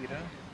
Peter.